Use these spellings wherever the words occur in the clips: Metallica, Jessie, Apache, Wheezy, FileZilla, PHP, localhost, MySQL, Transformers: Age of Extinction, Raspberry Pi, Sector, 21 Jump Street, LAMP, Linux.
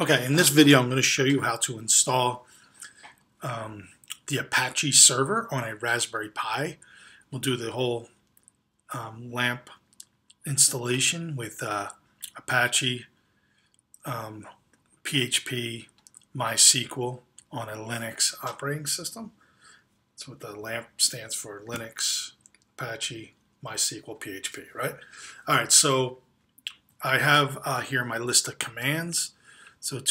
Okay, in this video I'm going to show you how to install the Apache server on a Raspberry Pi. We'll do the whole LAMP installation with Apache, PHP, MySQL on a Linux operating system. That's what the LAMP stands for: Linux, Apache, MySQL, PHP, right? All right, so I have here my list of commands. So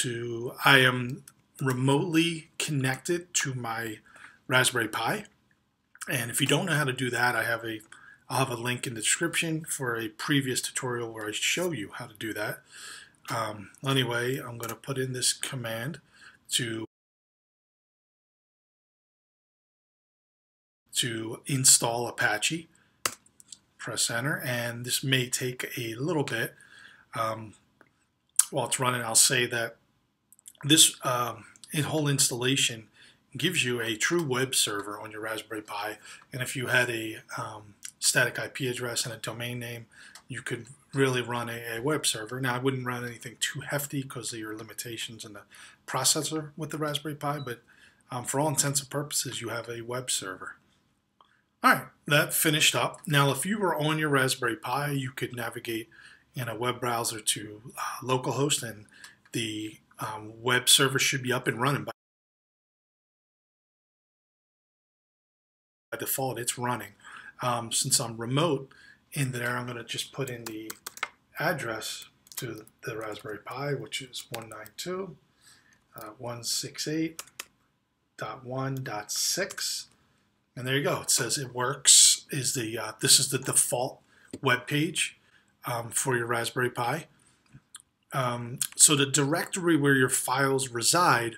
I am remotely connected to my Raspberry Pi, and if you don't know how to do that, I'll have a link in the description for a previous tutorial where I show you how to do that. Anyway, I'm going to put in this command to install Apache. Press enter, and this may take a little bit. While it's running, I'll say that this whole installation gives you a true web server on your Raspberry Pi, and if you had a static IP address and a domain name, you could really run a web server. Now, I wouldn't run anything too hefty because of your limitations in the processor with the Raspberry Pi, but for all intents and purposes, you have a web server. All right, that finished up. Now, if you were on your Raspberry Pi, you could navigate in a web browser to localhost, and the web server should be up and running. By default, it's running. Since I'm remote in there, I'm going to just put in the address to the Raspberry Pi, which is 192.168.1.6, and there you go. It says it works. This is the default web page for your Raspberry Pi. So the directory where your files reside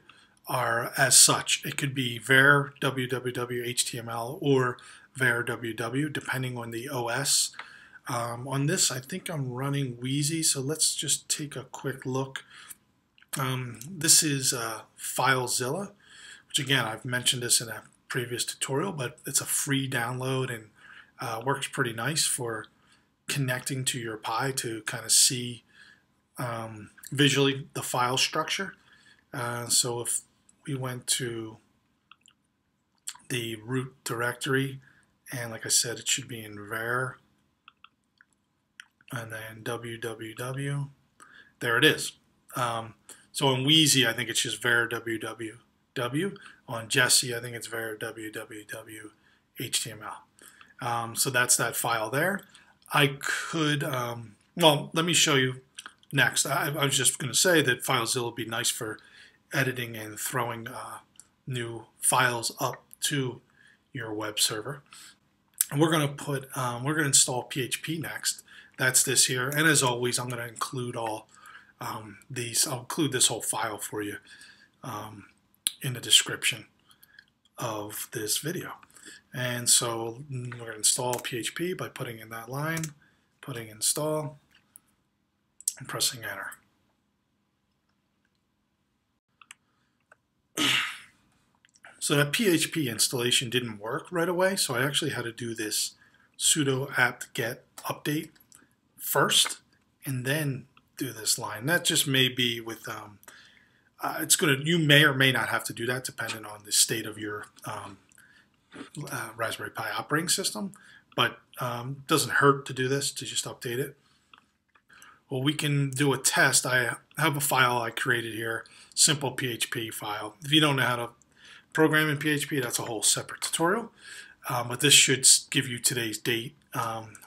are as such. It could be var www.html or var www, depending on the OS. On this, I think I'm running Wheezy, so let's just take a quick look. This is FileZilla, which again, I've mentioned this in a previous tutorial, but it's a free download and works pretty nice for connecting to your Pi to kind of see visually the file structure. So if we went to the root directory, and like I said, it should be in var and then www. There it is. So on Wheezy, I think it's just var www. On Jessie, I think it's var www.html. So that's that file there. I could, well, let me show you next. I was just going to say that FileZilla would be nice for editing and throwing new files up to your web server. And we're going to put, we're going to install PHP next. That's this here. And as always, I'm going to include all these. I'll include this whole file for you in the description of this video. And so we're going to install PHP by putting in that line, putting install, and pressing enter. So that PHP installation didn't work right away, so I actually had to do this sudo apt get update first, and then do this line. That just may be with it's going to, you may or may not have to do that depending on the state of your Raspberry Pi operating system, but doesn't hurt to do this, to just update it. Well, we can do a test. I have a file I created here, simple PHP file. If you don't know how to program in PHP, that's a whole separate tutorial, but this should give you today's date,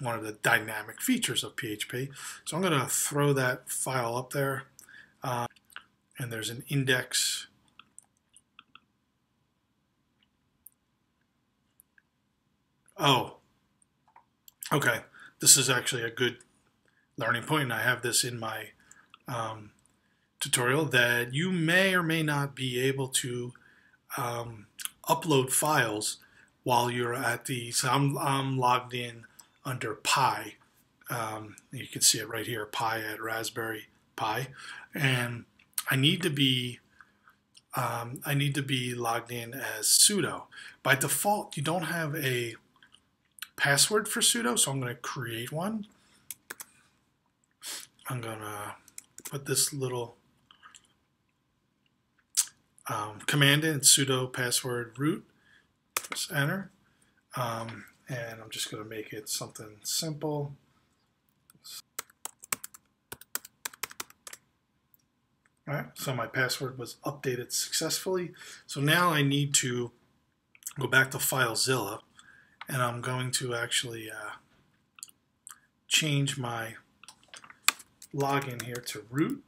one of the dynamic features of PHP. So I'm going to throw that file up there, and there's an index. Oh, okay. This is actually a good learning point, and I have this in my tutorial, that you may or may not be able to upload files while you're at the. So I'm logged in under Pi. You can see it right here, Pi at Raspberry Pi, and I need to be. I need to be logged in as sudo. By default, you don't have a password for sudo, so I'm going to create one. I'm going to put this little command in sudo password root. Press enter. And I'm just going to make it something simple. All right, so my password was updated successfully. So now I need to go back to FileZilla, and I'm going to actually change my login here to root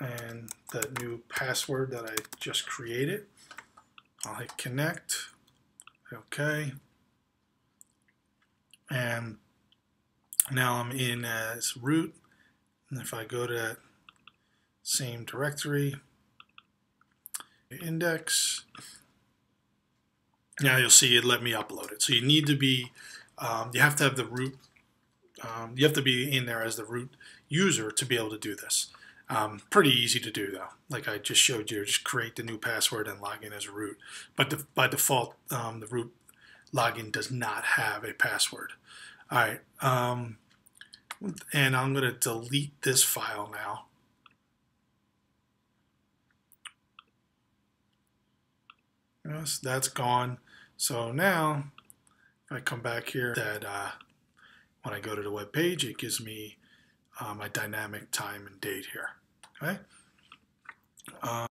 and the new password that I just created. I'll hit connect. Okay. And now I'm in as root, and if I go to that same directory, index, now you'll see it let me upload it. So you need to be, you have to have the root, you have to be in there as the root user to be able to do this. Pretty easy to do though, like I just showed you, just create the new password and log in as root. But by default, the root login does not have a password. All right, and I'm going to delete this file now. Yes, that's gone. So now, if I come back here, that when I go to the web page, it gives me my dynamic time and date here. Okay.